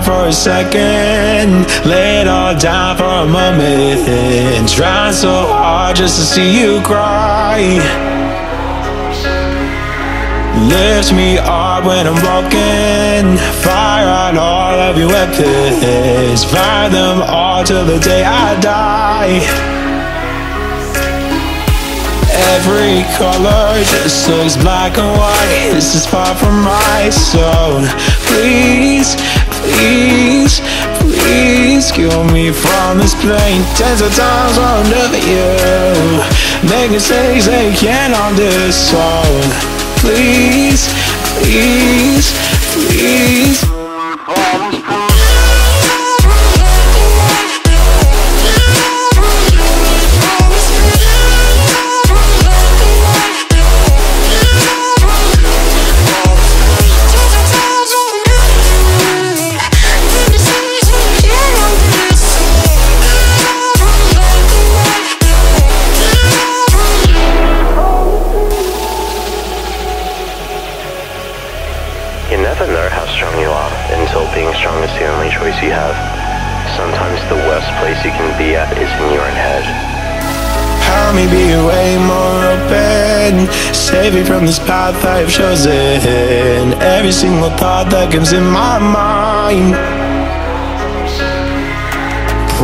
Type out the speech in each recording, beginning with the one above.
out for a second, lay it all down for a moment, and try so hard just to see you cry. Lift me up when I'm broken, fire out all of your weapons, fire them all till the day I die. Every color just looks black and white. This is far from right, so please, please, please kill me from this plane. Tens of times under you, make mistakes they can't undo. So please, please, please. You never know how strong you are until being strong is the only choice you have. Sometimes the worst place you can be at is in your own head. Help me be way more open, save me from this path I've chosen. Every single thought that comes in my mind,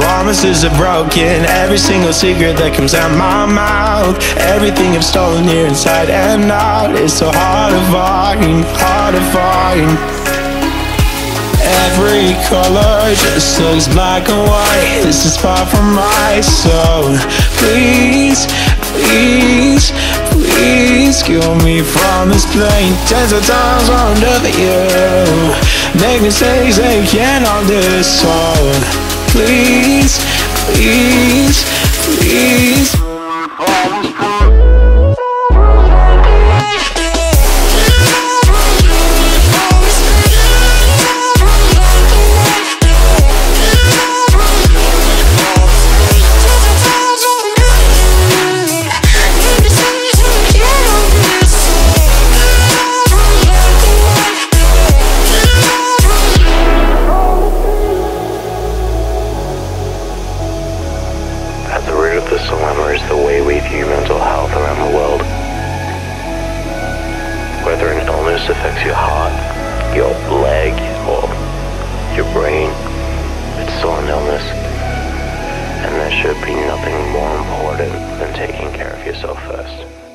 promises are broken, every single secret that comes out my mouth, everything I've stolen here inside and out is so hard to find, hard to find. Every color just looks black and white. This is far from right, so please, please, please kill me from this plane. Tens of times under you, make mistakes they can't undo. So please, please, please. This dilemma is the way we view mental health around the world. Whether an illness affects your heart, your leg, or your brain, it's still an illness. And there should be nothing more important than taking care of yourself first.